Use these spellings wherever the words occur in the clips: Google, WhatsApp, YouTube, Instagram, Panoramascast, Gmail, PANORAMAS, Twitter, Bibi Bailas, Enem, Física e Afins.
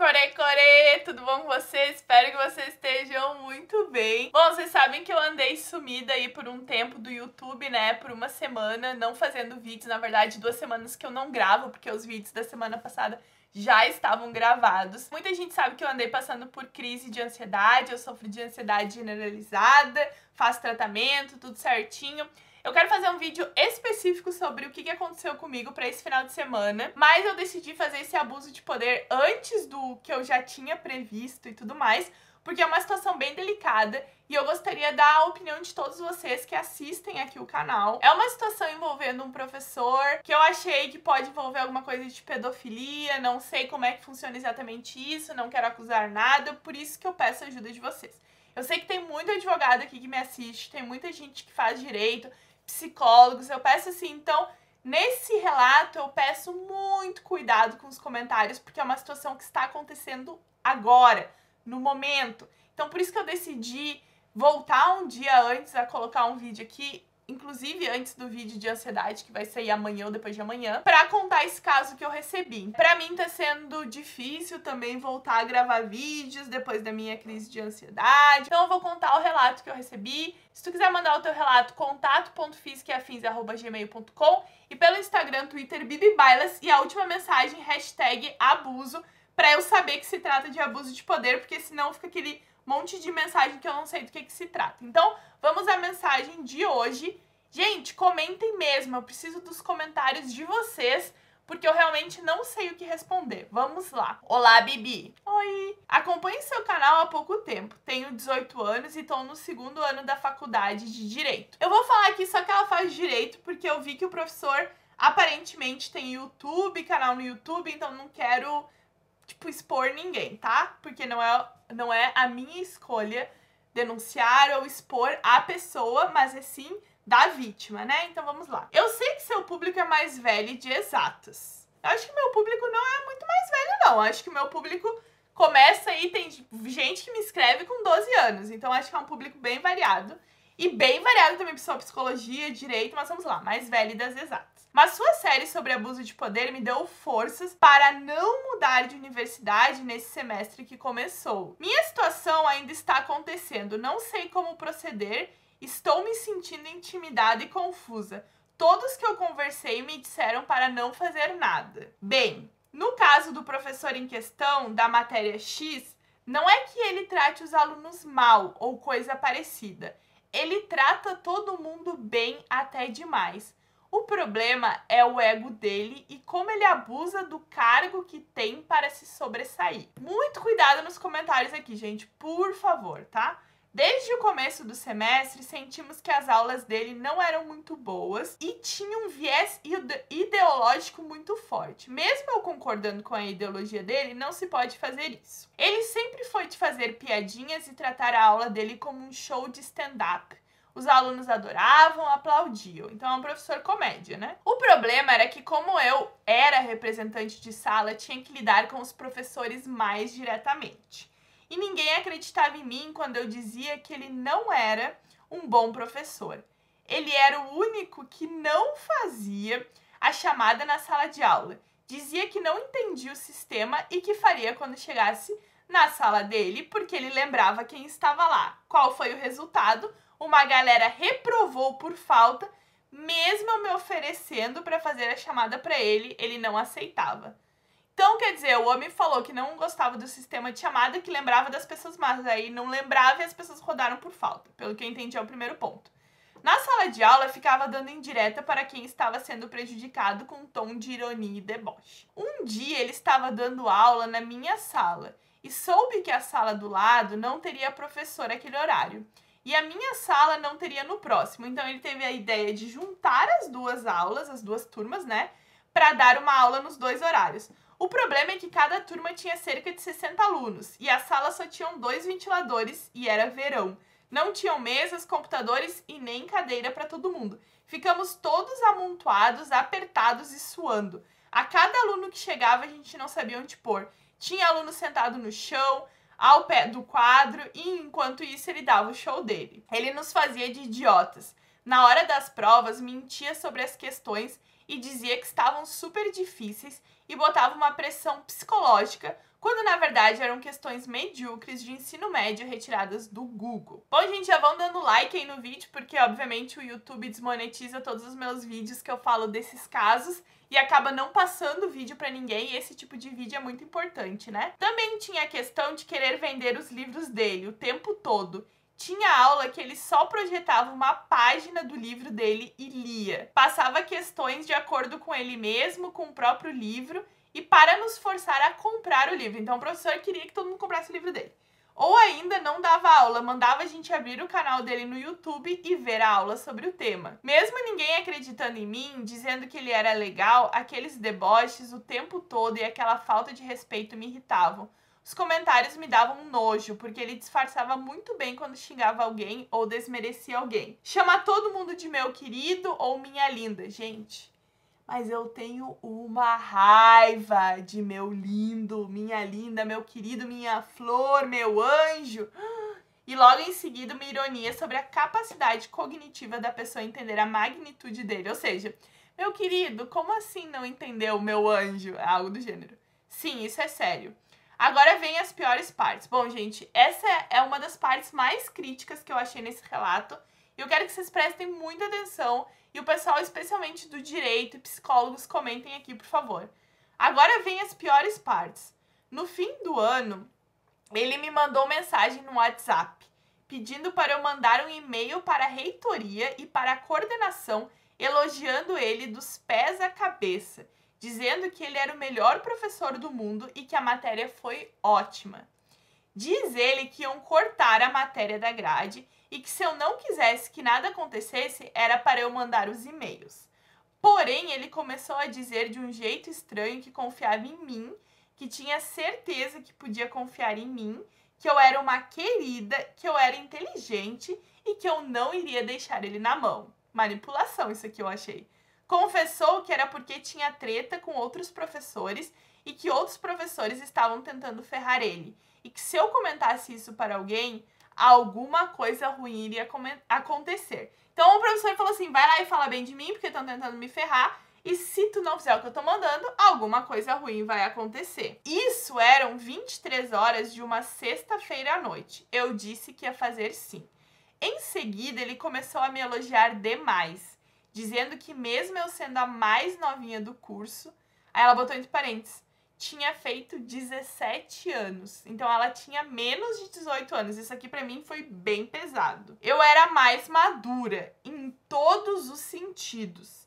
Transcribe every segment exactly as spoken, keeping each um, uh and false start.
Corê, corê! Tudo bom com vocês? Espero que vocês estejam muito bem. Bom, vocês sabem que eu andei sumida aí por um tempo do YouTube, né? Por uma semana, não fazendo vídeos. Na verdade, duas semanas que eu não gravo, porque os vídeos da semana passada já estavam gravados. Muita gente sabe que eu andei passando por crise de ansiedade, eu sofro de ansiedade generalizada, faço tratamento, tudo certinho. Eu quero fazer um vídeo específico sobre o que aconteceu comigo pra esse final de semana, mas eu decidi fazer esse abuso de poder antes do que eu já tinha previsto e tudo mais, porque é uma situação bem delicada e eu gostaria da opinião de todos vocês que assistem aqui o canal. É uma situação envolvendo um professor que eu achei que pode envolver alguma coisa de pedofilia, não sei como é que funciona exatamente isso, não quero acusar nada, por isso que eu peço a ajuda de vocês. Eu sei que tem muito advogado aqui que me assiste, tem muita gente que faz direito, psicólogos, eu peço assim, então, nesse relato eu peço muito cuidado com os comentários, porque é uma situação que está acontecendo agora, no momento. Então, por isso que eu decidi voltar um dia antes a colocar um vídeo aqui, inclusive antes do vídeo de ansiedade, que vai sair amanhã ou depois de amanhã, pra contar esse caso que eu recebi. Pra mim tá sendo difícil também voltar a gravar vídeos depois da minha crise de ansiedade, então eu vou contar o relato que eu recebi. Se tu quiser mandar o teu relato, contato ponto fisica e afins arroba gmail ponto com e pelo Instagram, Twitter, Bibi Bailas, e a última mensagem, hashtag abuso, pra eu saber que se trata de abuso de poder, porque senão fica aquele monte de mensagem que eu não sei do que que se trata. Então, vamos à mensagem de hoje. Gente, comentem mesmo, eu preciso dos comentários de vocês, porque eu realmente não sei o que responder. Vamos lá. Olá, Bibi. Oi. Acompanho seu canal há pouco tempo. Tenho dezoito anos e estou no segundo ano da faculdade de Direito. Eu vou falar aqui só que ela faz Direito, porque eu vi que o professor aparentemente tem YouTube, canal no YouTube, então não quero, tipo, expor ninguém, tá? Porque não é, não é a minha escolha denunciar ou expor a pessoa, mas é sim da vítima, né? Então vamos lá. Eu sei que seu público é mais velho de exatas. Eu acho que meu público não é muito mais velho, não. Eu acho que meu público começa aí, tem gente que me escreve com doze anos, então acho que é um público bem variado. E bem variado também, pessoal, psicologia, direito, mas vamos lá, mais velho das exatas. Mas sua série sobre abuso de poder me deu forças para não mudar de universidade nesse semestre que começou. Minha situação ainda está acontecendo, não sei como proceder, estou me sentindo intimidada e confusa. Todos que eu conversei me disseram para não fazer nada. Bem, no caso do professor em questão, da matéria X, não é que ele trate os alunos mal ou coisa parecida. Ele trata todo mundo bem até demais. O problema é o ego dele e como ele abusa do cargo que tem para se sobressair. Muito cuidado nos comentários aqui, gente, por favor, tá? Desde o começo do semestre, sentimos que as aulas dele não eram muito boas e tinha um viés ideológico muito forte. Mesmo eu concordando com a ideologia dele, não se pode fazer isso. Ele sempre foi de fazer piadinhas e tratar a aula dele como um show de stand-up. Os alunos adoravam, aplaudiam. Então é um professor comédia, né? O problema era que, como eu era representante de sala, tinha que lidar com os professores mais diretamente. E ninguém acreditava em mim quando eu dizia que ele não era um bom professor. Ele era o único que não fazia a chamada na sala de aula. Dizia que não entendia o sistema e que faria quando chegasse na sala dele, porque ele lembrava quem estava lá. Qual foi o resultado? Uma galera reprovou por falta, mesmo eu me oferecendo para fazer a chamada para ele, ele não aceitava. Então, quer dizer, o homem falou que não gostava do sistema de chamada, que lembrava das pessoas, mas aí não lembrava e as pessoas rodaram por falta, pelo que eu entendi é o primeiro ponto. Na sala de aula, ficava dando indireta para quem estava sendo prejudicado com um tom de ironia e deboche. Um dia, ele estava dando aula na minha sala e soube que a sala do lado não teria professor naquele horário e a minha sala não teria no próximo. Então, ele teve a ideia de juntar as duas aulas, as duas turmas, né, para dar uma aula nos dois horários. O problema é que cada turma tinha cerca de sessenta alunos e a sala só tinha dois ventiladores e era verão. Não tinham mesas, computadores e nem cadeira para todo mundo. Ficamos todos amontoados, apertados e suando. A cada aluno que chegava a gente não sabia onde pôr. Tinha aluno sentado no chão, ao pé do quadro e enquanto isso ele dava o show dele. Ele nos fazia de idiotas. Na hora das provas mentia sobre as questões e dizia que estavam super difíceis e botava uma pressão psicológica quando na verdade eram questões medíocres de ensino médio retiradas do Google. Bom, gente, já vão dando like aí no vídeo, porque obviamente o YouTube desmonetiza todos os meus vídeos que eu falo desses casos e acaba não passando o vídeo pra ninguém, e esse tipo de vídeo é muito importante, né? Também tinha a questão de querer vender os livros dele o tempo todo. Tinha aula que ele só projetava uma página do livro dele e lia. Passava questões de acordo com ele mesmo, com o próprio livro, e para nos forçar a comprar o livro. Então o professor queria que todo mundo comprasse o livro dele. Ou ainda não dava aula, mandava a gente abrir o canal dele no YouTube e ver a aula sobre o tema. Mesmo ninguém acreditando em mim, dizendo que ele era legal, aqueles deboches o tempo todo e aquela falta de respeito me irritavam. Os comentários me davam um nojo, porque ele disfarçava muito bem quando xingava alguém ou desmerecia alguém. Chamar todo mundo de meu querido ou minha linda, gente. Mas eu tenho uma raiva de meu lindo, minha linda, meu querido, minha flor, meu anjo. E logo em seguida uma ironia sobre a capacidade cognitiva da pessoa entender a magnitude dele. Ou seja, meu querido, como assim não entendeu meu anjo? Algo do gênero. Sim, isso é sério. Agora vem as piores partes. Bom, gente, essa é uma das partes mais críticas que eu achei nesse relato. E eu quero que vocês prestem muita atenção. E o pessoal, especialmente do direito e psicólogos, comentem aqui, por favor. Agora vem as piores partes. No fim do ano, ele me mandou mensagem no WhatsApp, pedindo para eu mandar um e-mail para a reitoria e para a coordenação, elogiando ele dos pés à cabeça, dizendo que ele era o melhor professor do mundo e que a matéria foi ótima. Diz ele que iam cortar a matéria da grade e que se eu não quisesse que nada acontecesse, era para eu mandar os e-mails. Porém, ele começou a dizer de um jeito estranho que confiava em mim, que tinha certeza que podia confiar em mim, que eu era uma querida, que eu era inteligente e que eu não iria deixar ele na mão. Manipulação, isso aqui eu achei. Confessou que era porque tinha treta com outros professores e que outros professores estavam tentando ferrar ele. E que se eu comentasse isso para alguém, alguma coisa ruim iria acontecer. Então o professor falou assim, vai lá e fala bem de mim, porque estão tentando me ferrar. E se tu não fizer o que eu tô mandando, alguma coisa ruim vai acontecer. Isso eram vinte e três horas de uma sexta-feira à noite. Eu disse que ia fazer sim. Em seguida, ele começou a me elogiar demais, dizendo que mesmo eu sendo a mais novinha do curso, aí ela botou entre parênteses, tinha feito dezessete anos. Então ela tinha menos de dezoito anos. Isso aqui pra mim foi bem pesado. Eu era mais madura em todos os sentidos.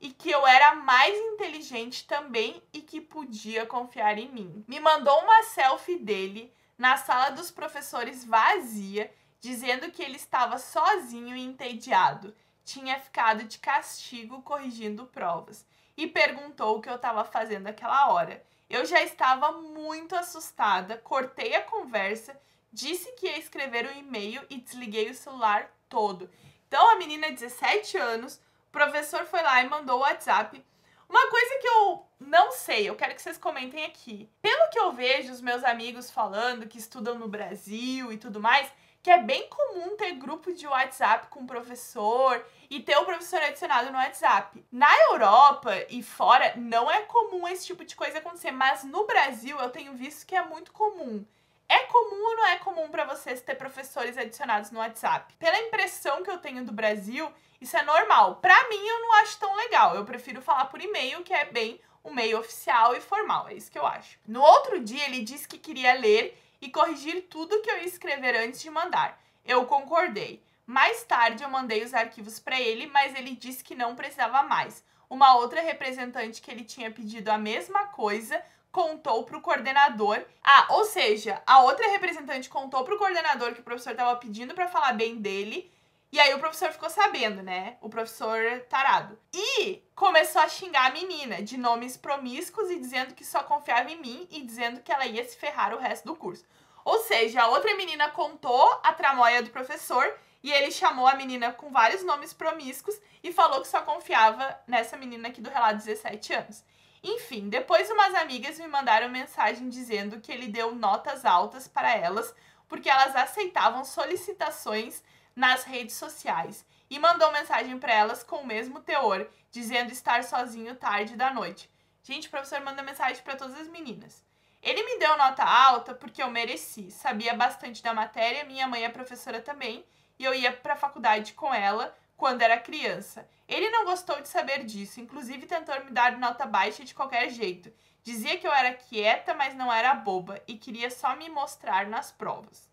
E que eu era mais inteligente também e que podia confiar em mim. Me mandou uma selfie dele na sala dos professores vazia, dizendo que ele estava sozinho e entediado. Tinha ficado de castigo corrigindo provas e perguntou o que eu estava fazendo aquela hora. Eu já estava muito assustada, cortei a conversa, disse que ia escrever um e-mail e desliguei o celular todo. Então a menina, dezessete anos, o professor foi lá e mandou o WhatsApp. Uma coisa que eu não sei, eu quero que vocês comentem aqui. Pelo que eu vejo os meus amigos falando que estudam no Brasil e tudo mais, que é bem comum ter grupo de WhatsApp com o professor e ter o professor adicionado no WhatsApp. Na Europa e fora, não é comum esse tipo de coisa acontecer, mas no Brasil eu tenho visto que é muito comum. É comum ou não é comum para vocês ter professores adicionados no WhatsApp? Pela impressão que eu tenho do Brasil, isso é normal. Para mim, eu não acho tão legal. Eu prefiro falar por e-mail, que é bem um meio oficial e formal. É isso que eu acho. No outro dia, ele disse que queria ler e corrigir tudo que eu ia escrever antes de mandar. Eu concordei. Mais tarde eu mandei os arquivos para ele, mas ele disse que não precisava mais. Uma outra representante que ele tinha pedido a mesma coisa contou para o coordenador. Ah, ou seja, a outra representante contou para o coordenador que o professor estava pedindo para falar bem dele. E aí o professor ficou sabendo, né? O professor tarado. E começou a xingar a menina de nomes promíscuos e dizendo que só confiava em mim e dizendo que ela ia se ferrar o resto do curso. Ou seja, a outra menina contou a tramóia do professor e ele chamou a menina com vários nomes promíscuos e falou que só confiava nessa menina aqui do relato, dezessete anos. Enfim, depois umas amigas me mandaram mensagem dizendo que ele deu notas altas para elas porque elas aceitavam solicitações nas redes sociais e mandou mensagem para elas com o mesmo teor, dizendo estar sozinho tarde da noite. Gente, o professor manda mensagem para todas as meninas. Ele me deu nota alta porque eu mereci, sabia bastante da matéria, minha mãe é professora também e eu ia para a faculdade com ela quando era criança. Ele não gostou de saber disso, inclusive tentou me dar nota baixa de qualquer jeito. Dizia que eu era quieta, mas não era boba e queria só me mostrar nas provas.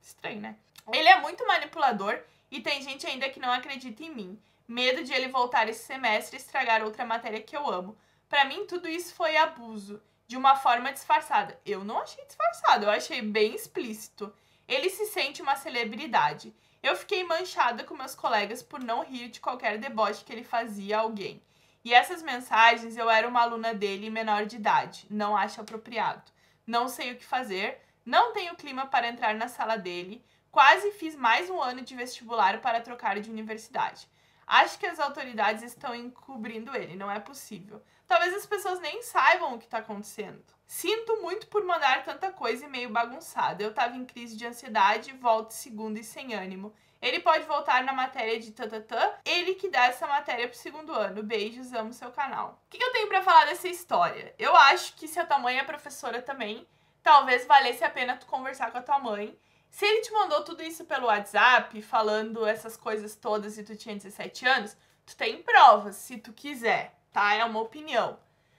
Estranho, né? Ele é muito manipulador e tem gente ainda que não acredita em mim. Medo de ele voltar esse semestre e estragar outra matéria que eu amo. Pra mim, tudo isso foi abuso, de uma forma disfarçada. Eu não achei disfarçado, eu achei bem explícito. Ele se sente uma celebridade. Eu fiquei manchada com meus colegas por não rir de qualquer deboche que ele fazia a alguém. E essas mensagens, eu era uma aluna dele menor de idade. Não acho apropriado. Não sei o que fazer, não tenho clima para entrar na sala dele. Quase fiz mais um ano de vestibular para trocar de universidade. Acho que as autoridades estão encobrindo ele, não é possível. Talvez as pessoas nem saibam o que está acontecendo. Sinto muito por mandar tanta coisa e meio bagunçada. Eu estava em crise de ansiedade, volto segunda e sem ânimo. Ele pode voltar na matéria de tatatã, ele que dá essa matéria pro segundo ano. Beijos, amo seu canal. O que eu tenho para falar dessa história? Eu acho que se a tua mãe é professora também, talvez valesse a pena tu conversar com a tua mãe. Se ele te mandou tudo isso pelo WhatsApp, falando essas coisas todas e tu tinha dezessete anos, tu tem provas, se tu quiser, tá? É uma opinião.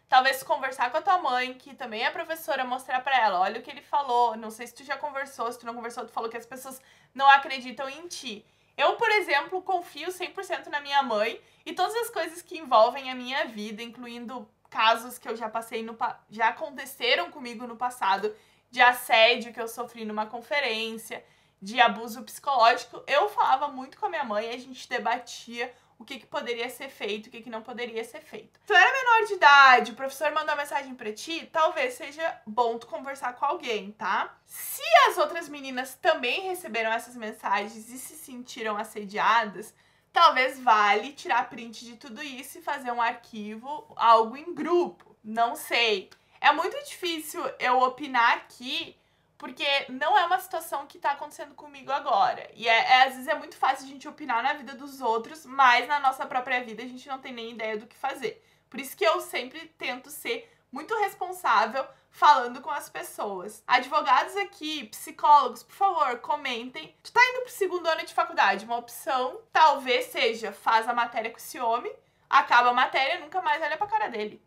Talvez conversar com a tua mãe, que também é professora, mostrar pra ela, olha o que ele falou, não sei se tu já conversou, se tu não conversou, tu falou que as pessoas não acreditam em ti. Eu, por exemplo, confio cem por cento na minha mãe e todas as coisas que envolvem a minha vida, incluindo casos que eu já passei, no já aconteceram comigo no passado, de assédio que eu sofri numa conferência, de abuso psicológico, eu falava muito com a minha mãe e a gente debatia o que, que poderia ser feito, o que, que não poderia ser feito. Se tu era menor de idade, o professor mandou uma mensagem pra ti, talvez seja bom tu conversar com alguém, tá? Se as outras meninas também receberam essas mensagens e se sentiram assediadas, talvez vale tirar print de tudo isso e fazer um arquivo, algo em grupo, não sei. É muito difícil eu opinar aqui, porque não é uma situação que tá acontecendo comigo agora. E é, é, às vezes é muito fácil a gente opinar na vida dos outros, mas na nossa própria vida a gente não tem nem ideia do que fazer. Por isso que eu sempre tento ser muito responsável falando com as pessoas. Advogados aqui, psicólogos, por favor, comentem. Tu tá indo pro segundo ano de faculdade, uma opção talvez seja faz a matéria com esse homem, acaba a matéria e nunca mais olha pra cara dele.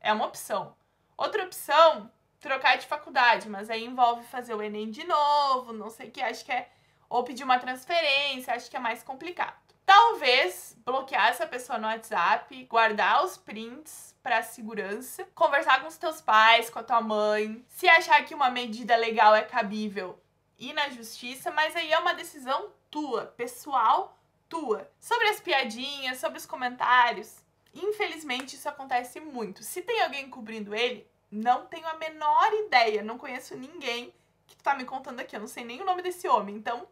É uma opção. Outra opção, trocar de faculdade, mas aí envolve fazer o Enem de novo, não sei o que, acho que é... Ou pedir uma transferência, acho que é mais complicado. Talvez bloquear essa pessoa no WhatsApp, guardar os prints pra segurança, conversar com os teus pais, com a tua mãe, se achar que uma medida legal é cabível, ir na justiça, mas aí é uma decisão tua, pessoal tua. Sobre as piadinhas, sobre os comentários... Infelizmente, isso acontece muito. Se tem alguém cobrindo ele, não tenho a menor ideia. Não conheço ninguém que tu tá me contando aqui. Eu não sei nem o nome desse homem, então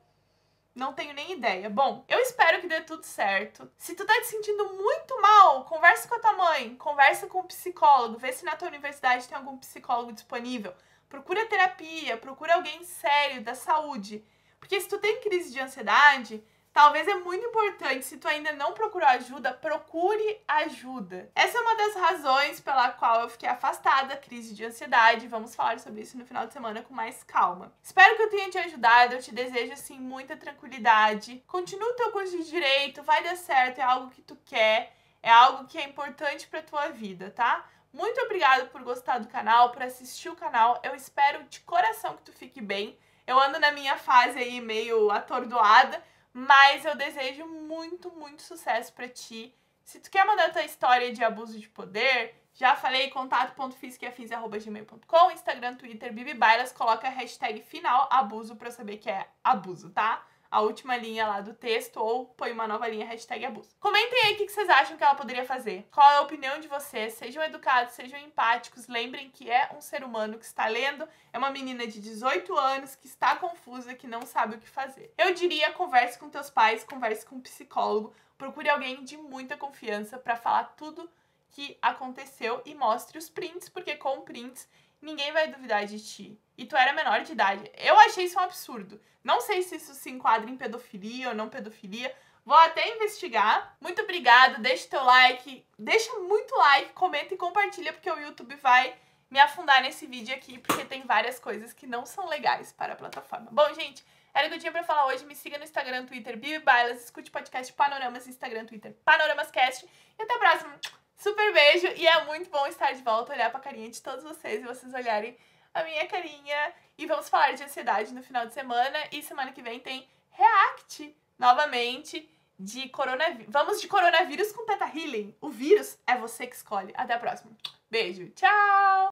não tenho nem ideia. Bom, eu espero que dê tudo certo. Se tu tá te sentindo muito mal, conversa com a tua mãe, conversa com o psicólogo, vê se na tua universidade tem algum psicólogo disponível. Procura terapia, procura alguém sério da saúde. Porque se tu tem crise de ansiedade... Talvez é muito importante, se tu ainda não procurou ajuda, procure ajuda. Essa é uma das razões pela qual eu fiquei afastada da crise de ansiedade. Vamos falar sobre isso no final de semana com mais calma. Espero que eu tenha te ajudado, eu te desejo, assim, muita tranquilidade. Continua o teu curso de Direito, vai dar certo, é algo que tu quer, é algo que é importante pra tua vida, tá? Muito obrigada por gostar do canal, por assistir o canal. Eu espero de coração que tu fique bem. Eu ando na minha fase aí meio atordoada, mas eu desejo muito, muito sucesso pra ti. Se tu quer mandar tua história de abuso de poder, já falei, contato ponto fisica e afins arroba gmail ponto com, Instagram, Twitter, Bibi Bailas, coloca a hashtag final abuso pra eu saber que é abuso, tá? A última linha lá do texto, ou põe uma nova linha, hashtag abuso. Comentem aí o que vocês acham que ela poderia fazer. Qual é a opinião de vocês? Sejam educados, sejam empáticos, lembrem que é um ser humano que está lendo, é uma menina de dezoito anos que está confusa, que não sabe o que fazer. Eu diria, converse com teus pais, converse com um psicólogo, procure alguém de muita confiança para falar tudo que aconteceu e mostre os prints, porque com prints ninguém vai duvidar de ti. E tu era menor de idade. Eu achei isso um absurdo. Não sei se isso se enquadra em pedofilia ou não pedofilia. Vou até investigar. Muito obrigada. Deixa teu like. Deixa muito like. Comenta e compartilha, porque o YouTube vai me afundar nesse vídeo aqui, porque tem várias coisas que não são legais para a plataforma. Bom, gente, era o que eu tinha pra falar hoje. Me siga no Instagram, Twitter, Bibi Bailas, escute podcast Panoramas, Instagram, Twitter, Panoramascast. E até a próxima. Super beijo e é muito bom estar de volta, olhar pra carinha de todos vocês e vocês olharem a minha carinha. E vamos falar de ansiedade no final de semana e semana que vem tem react novamente de coronavírus. Vamos de coronavírus com Teta Healing. O vírus é você que escolhe. Até a próxima. Beijo, tchau!